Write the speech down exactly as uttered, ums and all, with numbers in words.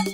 show